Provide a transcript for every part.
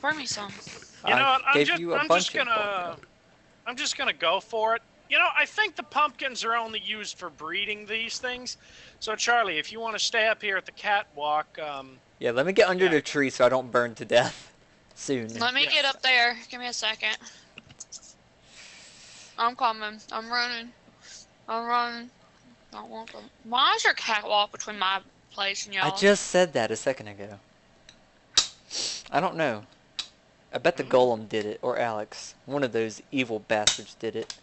Burn me some. You know, I'm just gonna go for it. You know, I think the pumpkins are only used for breeding these things. So Charlie, if you want to stay up here at the catwalk, yeah, let me get under the tree so I don't burn to death soon. Let me get up there. Give me a second. I'm coming. I'm running. I'm running. I want them. Why is your catwalk between my place and y'all? I just said that a second ago. I don't know. I bet the golem did it, or Alex. One of those evil bastards did it.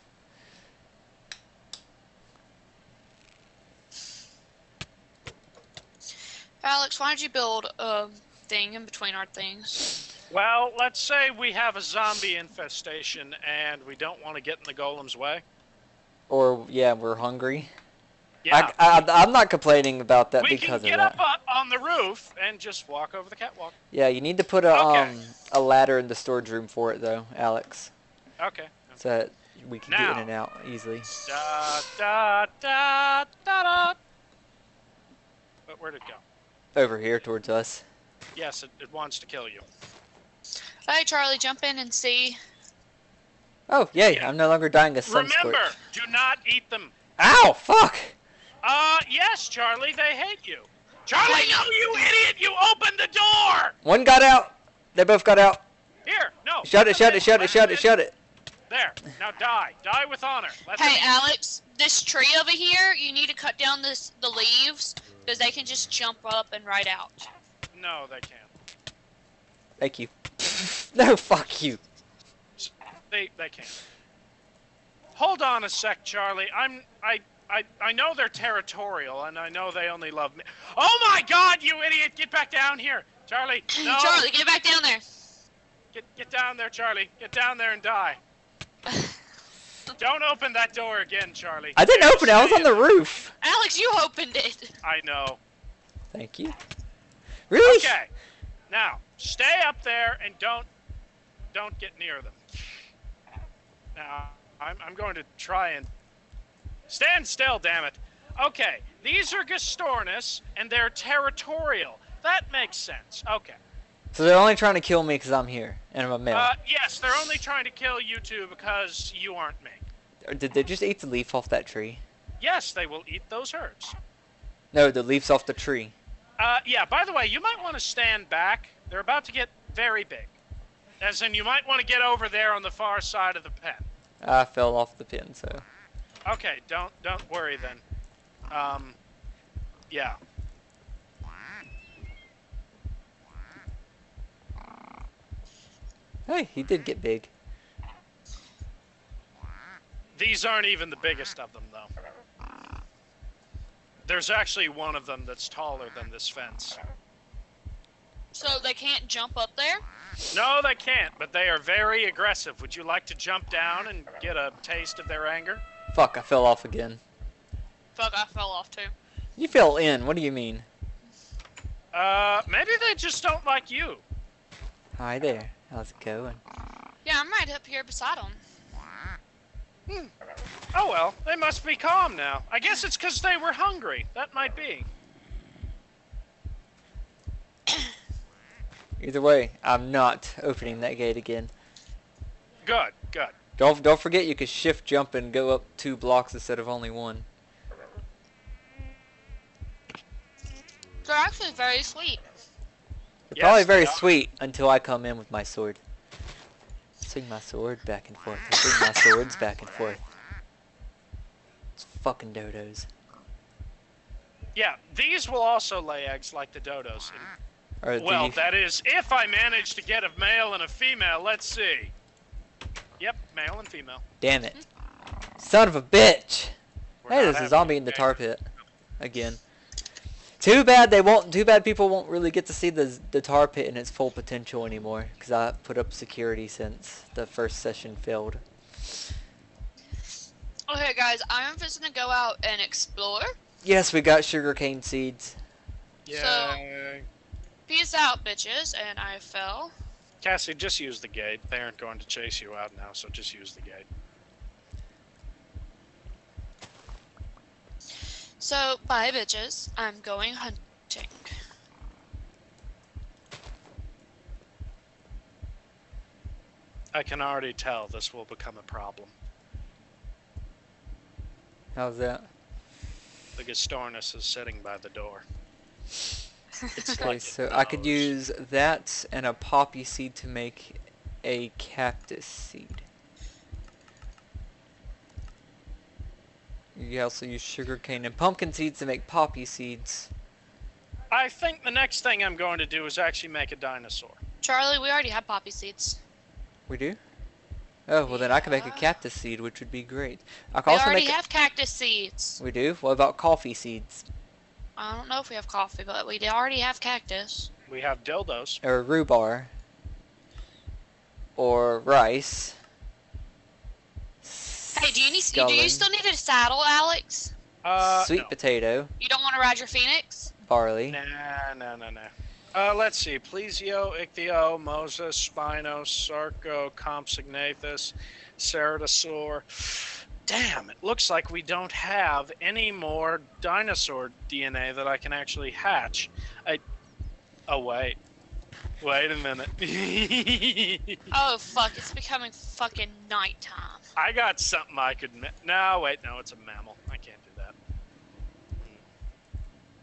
Alex, why did you build a thing in between our things? Well, let's say we have a zombie infestation and we don't want to get in the golem's way. Or, yeah, we're hungry. Yeah. I'm not complaining about that because of that. We can get up on the roof and just walk over the catwalk. Yeah, you need to put a ladder in the storage room for it, though, Alex. Okay. So that we can get in and out easily. But where'd it go? Over here towards us. Yes, it wants to kill you. Hey, Charlie, jump in and see. Oh, yay, yeah. I'm no longer dying of sunscorch. Remember, do not eat them. Ow, fuck! Yes, Charlie, they hate you. Charlie, no, you idiot! You opened the door! One got out. They both got out. Here, no. Shut it, shut it, shut it, shut it, shut it. There, now die. Die with honor. Hey, Alex, this tree over here, you need to cut down the leaves, because they can just jump up and right out. No, they can't. Thank you. No, fuck you. They can't. Hold on a sec, Charlie. I know they're territorial, and I know they only love me. Oh my God, you idiot! Get back down here, Charlie. No. Charlie, get back down there. Get down there, Charlie. Get down there and die. Don't open that door again, Charlie. I didn't open it. I was on the roof. Alex, you opened it. I know. Thank you. Really? Okay. Now stay up there and don't get near them. Now. I'm going to try and stand still, damn it. Okay, these are Gastornis, and they're territorial. That makes sense. Okay. So they're only trying to kill me because I'm here, and I'm a male. Yes, they're only trying to kill you two because you aren't me. Did they just eat the leaf off that tree? Yes, they will eat those herbs. No, the leaves off the tree. Yeah, by the way, you might want to stand back. They're about to get very big. As in, you might want to get over there on the far side of the pen. I fell off the pin, so. Okay, don't worry then. Yeah. Hey, he did get big. These aren't even the biggest of them, though. There's actually one of them that's taller than this fence. So they can't jump up there? No, they can't, but they are very aggressive. Would you like to jump down and get a taste of their anger? Fuck, I fell off again. Fuck, I fell off too. You fell in, what do you mean? Maybe they just don't like you. Hi there, how's it going? Yeah, I'm right up here beside them. Hmm. Oh well, they must be calm now. I guess it's because they were hungry. That might be. Either way, I'm not opening that gate again. Good, good. Don't forget you can shift jump and go up 2 blocks instead of only 1. They're actually very sweet. They're probably very sweet until I come in with my sword. Swing my sword back and forth. Swing my swords back and forth. It's fucking dodos. Yeah, these will also lay eggs like the dodos. Well, that is, if I manage to get a male and a female, let's see. Yep, male and female. Damn it. Son of a bitch! Hey, there's a zombie in the tar pit. Again. Too bad they won't, too bad people won't really get to see the tar pit in its full potential anymore. Because I put up security since the first session failed. Okay guys, I'm just gonna go out and explore. Yes, we got sugarcane seeds. Yeah. So, peace out, bitches, and I fell. Cassie, just use the gate. They aren't going to chase you out now, so just use the gate. So, bye, bitches. I'm going hunting. I can already tell this will become a problem. How's that? The Gastornis is sitting by the door. It's like so it knows. I could use that and a poppy seed to make a cactus seed. You can also use sugarcane and pumpkin seeds to make poppy seeds. I think the next thing I'm going to do is actually make a dinosaur. Charlie, we already have poppy seeds. We do? Oh, well then I can make a cactus seed, which would be great. I can we already have cactus seeds. We do? What about coffee seeds? I don't know if we have coffee, but we already have cactus. We have dildos. Or rhubarb. Or rice. Hey, do you still need a saddle, Alex? Sweet potato. You don't want to ride your Phoenix? Barley. Nah. Let's see. Plesio, Ichthyo, Mosa, Spino, Sarco, Compsignathus, Ceratosaur. Damn, it looks like we don't have any more dinosaur DNA that I can actually hatch. Oh, wait. Wait a minute. Oh, fuck. It's becoming fucking nighttime. I got something I could... No, wait. No, it's a mammal. I can't do that.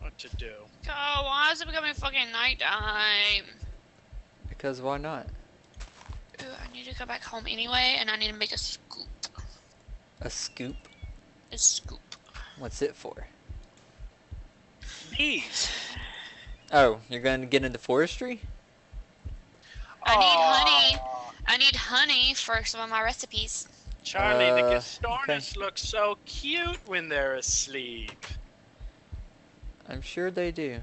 What to do? Oh, why is it becoming fucking nighttime? Because why not? Ooh, I need to go back home anyway, and I need to make a scoop. A scoop? A scoop. What's it for? Bees. Oh, you're going to get into forestry? I need honey. I need honey for some of my recipes. Charlie, the Gastornis look so cute when they're asleep. I'm sure they do.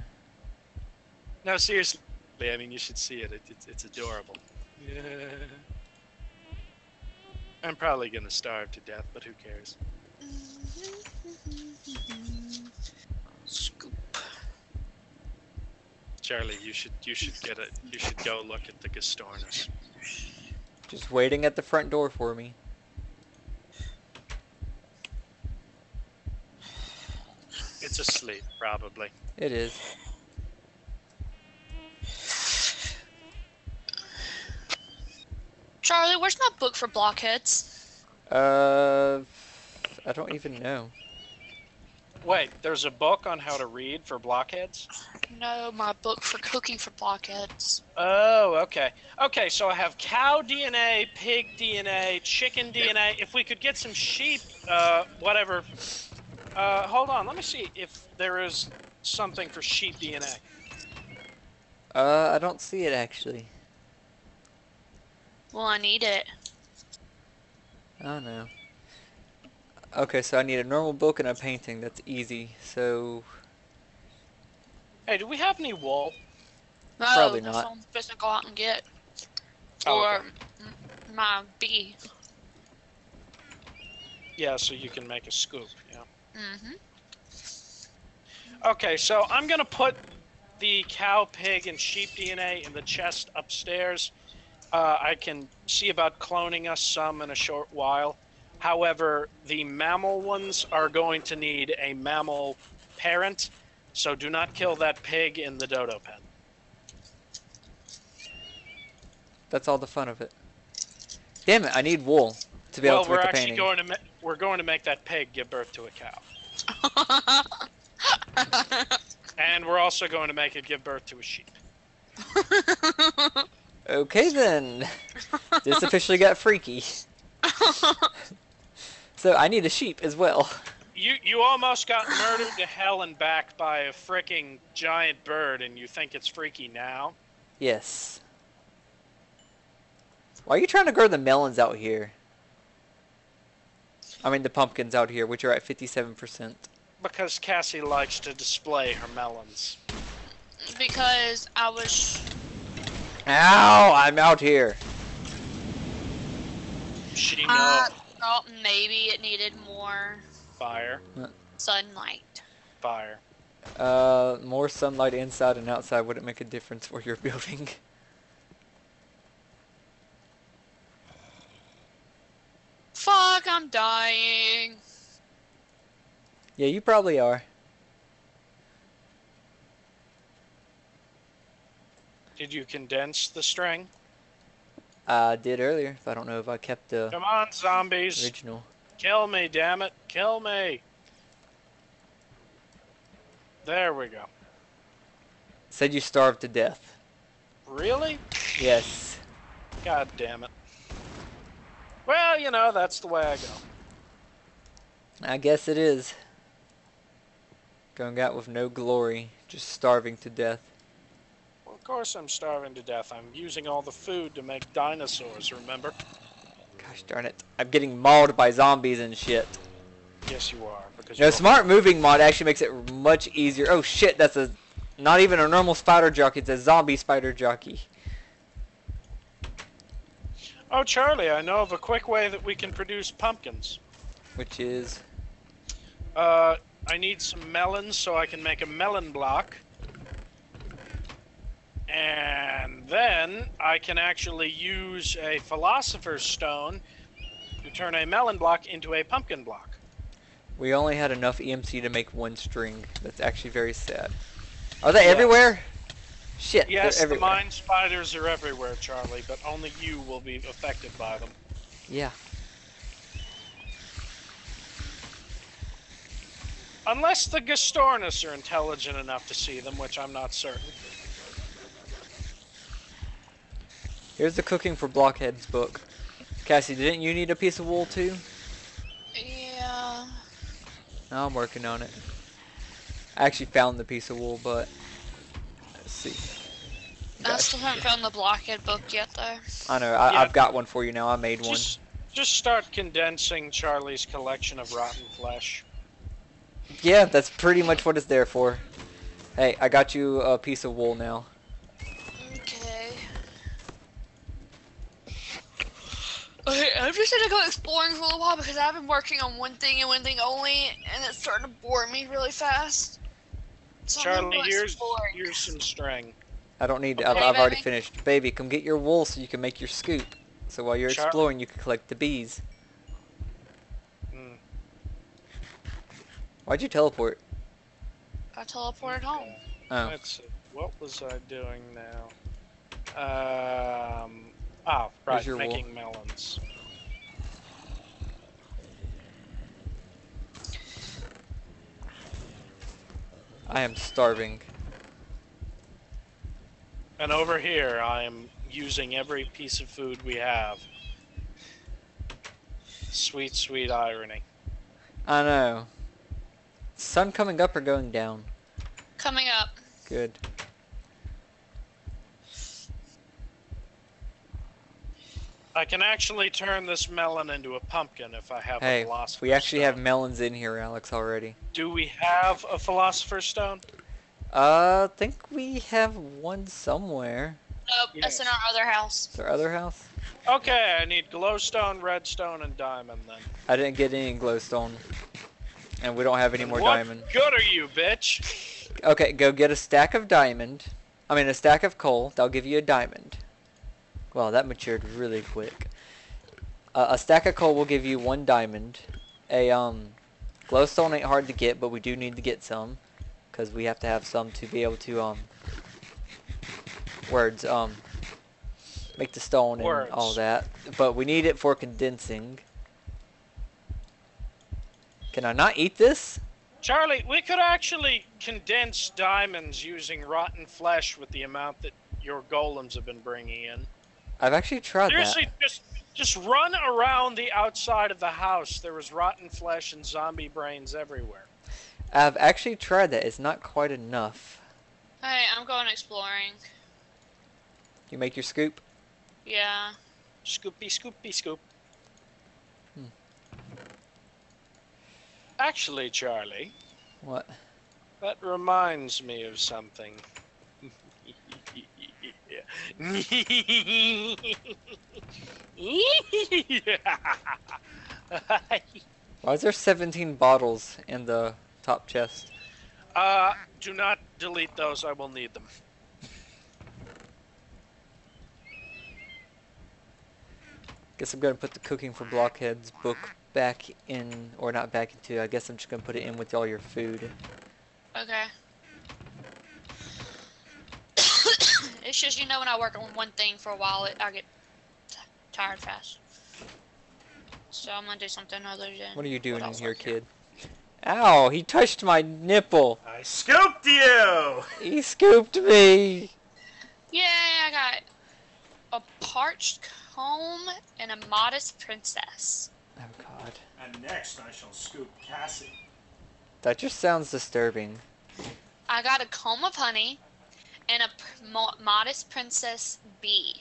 No, seriously. I mean, you should see it. It's adorable. Yeah. I'm probably going to starve to death, but who cares? Scoop. Charlie, you should get it. You should go look at the Gastornis. Just waiting at the front door for me. It's asleep, probably. It is. Charlie, where's my book for blockheads? I don't even know. Wait, there's a book on how to read for blockheads? No, my book for cooking for blockheads. Oh, okay. Okay, so I have cow DNA, pig DNA, chicken DNA. If we could get some sheep, whatever. Hold on, let me see if there is something for sheep DNA. I don't see it, actually. Well, I need it. Oh, no. Okay, so I need a normal book and a painting. That's easy, so... Hey, do we have any wool? No, probably not. No, I'm supposed to go out and get. Oh, okay. Or my bee. Yeah, so you can make a scoop, yeah. Mm-hmm. Okay, so I'm going to put the cow, pig, and sheep DNA in the chest upstairs. I can see about cloning us some in a short while. However, the mammal ones are going to need a mammal parent, so do not kill that pig in the dodo pen. That's all the fun of it. Damn it, I need wool to be able to make a painting. Well, we're going to make that pig give birth to a cow. And we're also going to make it give birth to a sheep. Okay then, this officially got freaky. So I need a sheep as well. You almost got murdered to hell and back by a freaking giant bird, and you think it's freaky now? Yes. Why are you trying to grow the melons out here? I mean the pumpkins out here, which are at 57%. Because Cassie likes to display her melons. Because I was... Ow! I'm out here. She thought maybe it needed more fire, sunlight. Fire. More sunlight inside and outside wouldn't make a difference for your building. Fuck! I'm dying. Yeah, you probably are. Did you condense the string? I did earlier, but I don't know if I kept the original. Come on, zombies! Kill me, damn it! Kill me! There we go. Said you starved to death. Really? Yes. God damn it. Well, you know, that's the way I go. I guess it is. Going out with no glory, just starving to death. Well, of course I'm starving to death. I'm using all the food to make dinosaurs, remember? Gosh darn it. I'm getting mauled by zombies and shit. Yes, you are. Because no, smart moving mod actually makes it much easier. Oh shit, that's a... Not even a normal spider jockey, it's a zombie spider jockey. Oh, Charlie, I know of a quick way that we can produce pumpkins. Which is? I need some melons so I can make a melon block. And then I can actually use a philosopher's stone to turn a melon block into a pumpkin block. We only had enough EMC to make one string. That's actually very sad. Are they everywhere? Shit, yes, everywhere. The mine spiders are everywhere, Charlie, but only you will be affected by them. Yeah. Unless the Gastornis are intelligent enough to see them, which I'm not certain. Here's the Cooking for Blockheads book. Cassie, didn't you need a piece of wool too? Yeah. I'm working on it. I actually found the piece of wool, but let's see. I still haven't found the blockhead book yet, though. I know. I've got one for you now. I made one. Just start condensing Charlie's collection of rotten flesh. Yeah, that's pretty much what it's there for. Hey, I got you a piece of wool now. Okay. Okay, I'm just gonna go exploring for a little while because I've been working on one thing and one thing only, and it's starting to bore me really fast. So Charlie, here's some string. I don't need to. Okay, I've already finished. Baby, come get your wool so you can make your scoop. So while you're exploring, you can collect the bees. Mm. Why'd you teleport? I teleported home. Oh. Let's see. What was I doing now? Oh, right, making melons. I am starving. And over here, I am using every piece of food we have. Sweet, sweet irony. I know. Sun coming up or going down? Coming up. Good. I can actually turn this melon into a pumpkin if I have a philosopher's stone. We actually have melons in here, Alex, already. Do we have a philosopher's stone? I think we have one somewhere. Nope, that's in our other house. It's our other house? Okay, I need glowstone, redstone, and diamond then. I didn't get any glowstone. And we don't have any more diamond. What good are you, bitch? Okay, go get a stack of diamond. I mean, a stack of coal. That'll give you a diamond. Wow, that matured really quick. A stack of coal will give you one diamond. A glowstone ain't hard to get, but we do need to get some, because we have to have some to be able to make the stone and all that. But we need it for condensing. Can I not eat this? Charlie, we could actually condense diamonds using rotten flesh with the amount that your golems have been bringing in. I've actually tried that. Just run around the outside of the house. There was rotten flesh and zombie brains everywhere. I've actually tried that. It's not quite enough. Hey, I'm going exploring. You make your scoop? Yeah. Scoopy, scoopy, scoop. Actually, Charlie. What? That reminds me of something. Why is there 17 bottles in the top chest? Do not delete those. I will need them. Guess I'm gonna put the Cooking for Blockheads book back in, or not back into. I guess I'm just gonna put it in with all your food. Okay. It's just, you know, when I work on one thing for a while, I get tired fast. So I'm gonna do something other than. What are you doing in here, kid? Ow! He touched my nipple. I scooped you. He scooped me. Yeah, I got a parched comb and a modest princess. Oh God. And next, I shall scoop Cassie. That just sounds disturbing. I got a comb of honey and a modest princess bee.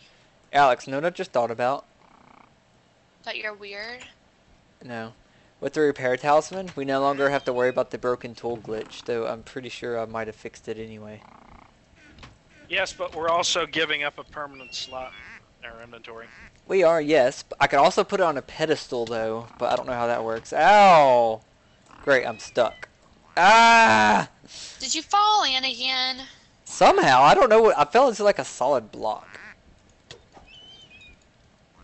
Alex, know what I just thought about? That you're weird? No. With the repair talisman, we no longer have to worry about the broken tool glitch, though I'm pretty sure I might have fixed it anyway. Yes, but we're also giving up a permanent slot in our inventory. We are, yes. I could also put it on a pedestal, though, but I don't know how that works. Ow! Great, I'm stuck. Ah! Did you fall in again? Somehow, I don't know what. I fell into like a solid block.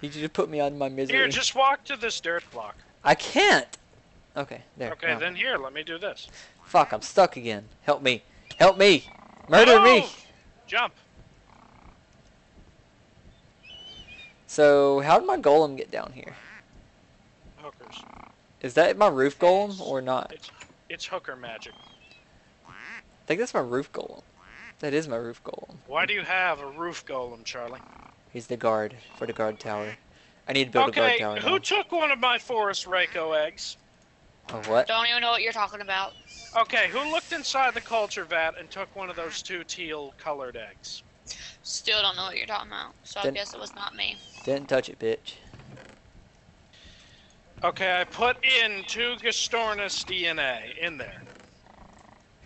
You just put me on my misery. Here, just walk to this dirt block. I can't. Okay, there. Okay, no. Then here, let me do this. Fuck, I'm stuck again. Help me. Help me. Murder me. Jump. So, how did my golem get down here? Hookers. Is that my roof golem or not? It's hooker magic. I think that's my roof golem. That is my roof golem. Why do you have a roof golem, Charlie? He's the guard for the guard tower. I need to build a guard tower. Who took one of my forest Rayco eggs? Oh, what? Don't even know what you're talking about. Okay, who looked inside the culture vat and took one of those two teal colored eggs? Still don't know what you're talking about, so I guess it was not me. Didn't touch it, bitch. Okay, I put in 2 Gastornis DNA in there.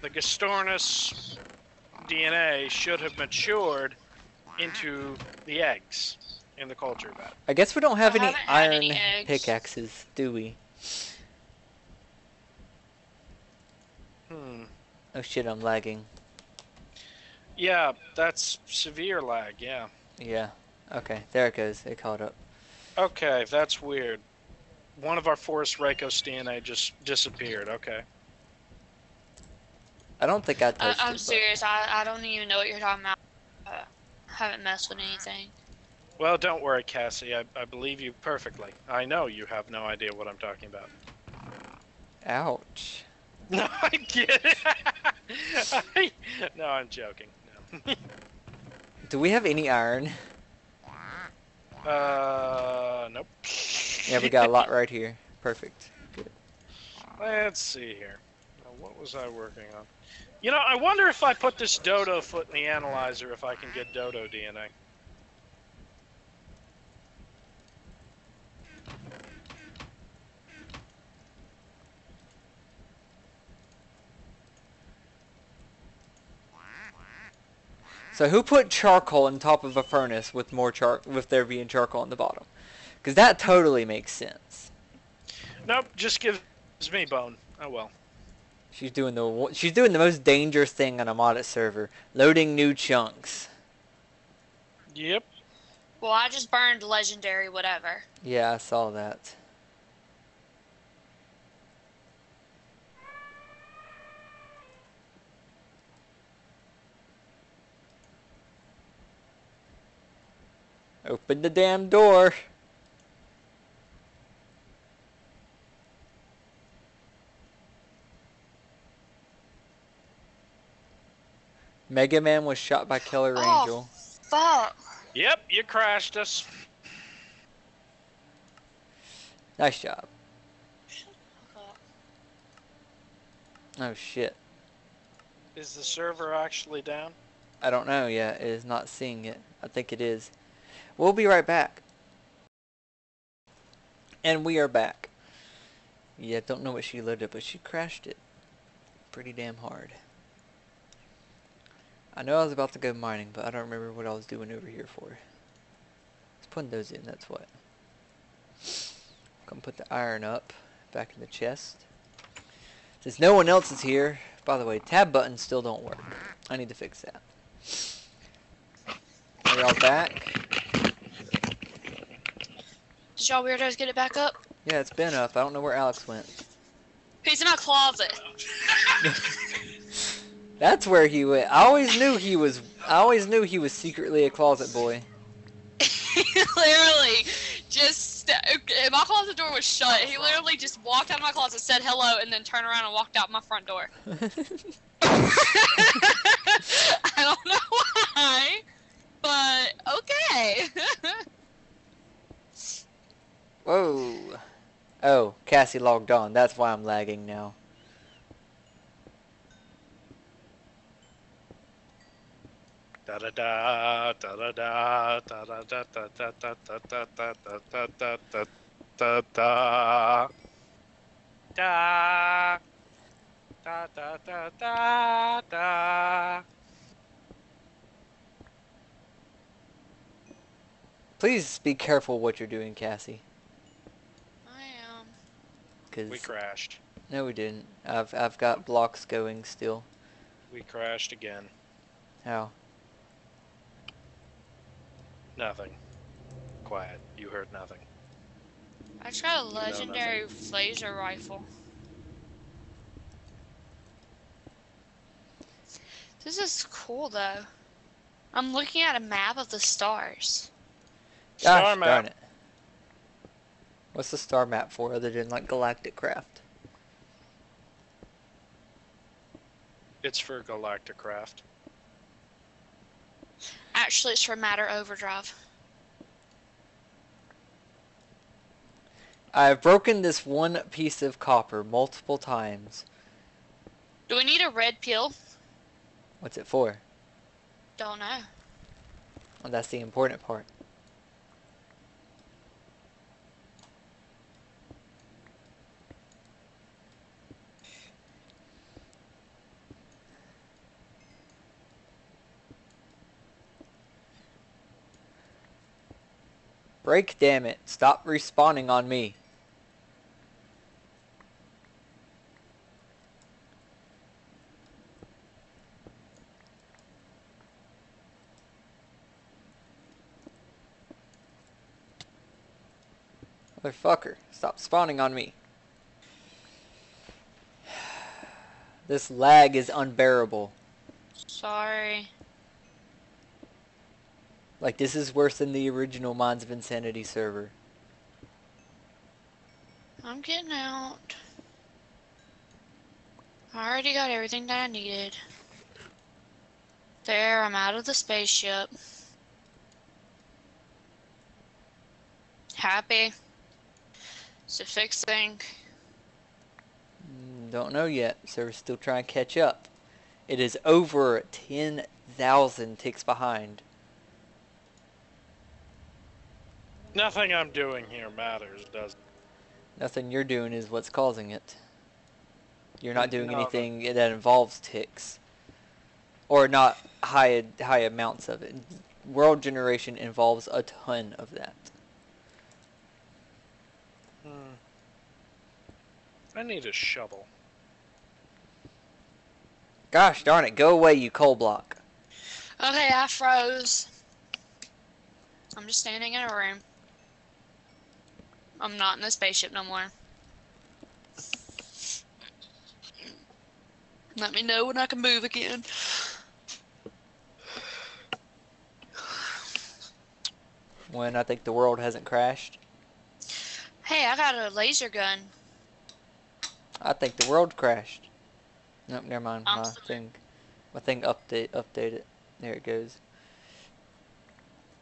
The Gastornis DNA should have matured into the eggs in the culture vat. I guess we don't have any iron pickaxes, do we? Hmm. Oh shit, I'm lagging. Yeah, that's severe lag, yeah. Yeah. Okay, there it goes. It caught up. Okay, that's weird. One of our forest Raycos DNA just disappeared, okay. I don't think I touched it. I'm serious, I don't even know what you're talking about. Haven't messed with anything. Well, don't worry, Cassie. I believe you perfectly. I know you have no idea what I'm talking about. Ouch. No, I get it. No, I'm joking. No. Do we have any iron? Nope. Yeah, we got a lot right here. Perfect. Good. Let's see here. Now, what was I working on? You know, I wonder if I put this dodo foot in the analyzer, if I can get dodo DNA. So who put charcoal on top of a furnace with more with there being charcoal on the bottom? Because that totally makes sense. Nope, just gives me bone. Oh well. She's doing the most dangerous thing on a modded server, loading new chunks. Yep. Well, I just burned legendary whatever. Yeah, I saw that. Open the damn door. Mega Man was shot by Kellerangel. Oh, fuck. Yep, you crashed us. Nice job. Oh, shit. Is the server actually down? I don't know yet. It is not seeing it. I think it is. We'll be right back. And we are back. Yeah, don't know what she loaded, but she crashed it pretty damn hard. I know I was about to go mining, but I don't remember what I was doing over here for. Let's put those in, that's what. Come put the iron up, back in the chest. Since no one else is here, by the way, tab buttons still don't work. I need to fix that. Are y'all back? Did y'all weirdos get it back up? Yeah, it's been up. I don't know where Alex went. He's in my closet. That's where he went. I always knew he was secretly a closet boy. Literally, Just, my closet door was shut. He literally just walked out of my closet, said hello, and then turned around and walked out my front door. I don't know why, but okay. Whoa. Oh, Cassie logged on. That's why I'm lagging now. Please be careful what you're doing, Cassie. I am. 'Cause we crashed. No, we didn't. I've got blocks going still. We crashed again. How? Nothing. Quiet. You heard nothing. I tried a legendary phaser rifle. This is cool though. I'm looking at a map of the stars. Star map. Darn it. What's the star map for other than like Galactic Craft? It's for Galactic Craft. Actually, it's for Matter Overdrive. I've broken this one piece of copper multiple times. Do we need a red pill? What's it for? Don't know. Well, that's the important part. Break, damn it. Stop respawning on me. Motherfucker, stop spawning on me. This lag is unbearable. Sorry. Like, this is worse than the original Minds of Insanity server. I'm getting out. I already got everything that I needed. There, I'm out of the spaceship. Happy. Is it fixing? Don't know yet. Server's still trying to catch up. It is over 10,000 ticks behind. Nothing I'm doing here matters, does it? Nothing you're doing is what's causing it. You're not doing anything that involves ticks. Or not high amounts of it. World generation involves a ton of that. I need a shovel. Gosh darn it, go away you coal block. Okay, I froze. I'm just standing in a room. I'm not in the spaceship no more. Let me know when I can move again. When I think the world hasn't crashed. Hey, I got a laser gun. I think the world crashed. Nope, never mind. My thing updated. There it goes.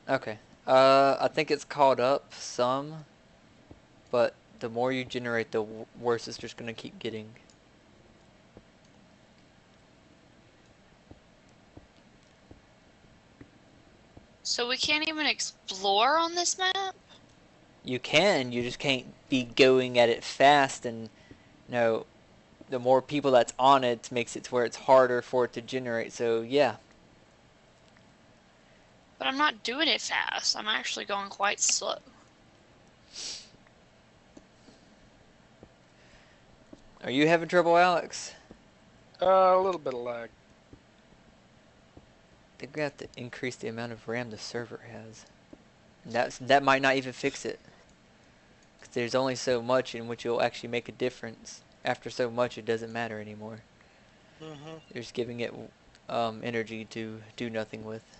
Okay. I think it's caught up some. But the more you generate, the worse it's just going to keep getting. So we can't even explore on this map? You can. You just can't be going at it fast. And, you know, the more people that's on it makes it to where it's harder for it to generate. So, yeah. But I'm not doing it fast. I'm actually going quite slow. Are you having trouble, Alex? A little bit of lag. They're gonna have to increase the amount of RAM the server has. And that might not even fix it. 'Cause there's only so much in which you'll actually make a difference. After so much, it doesn't matter anymore. They're just giving it energy to do nothing with.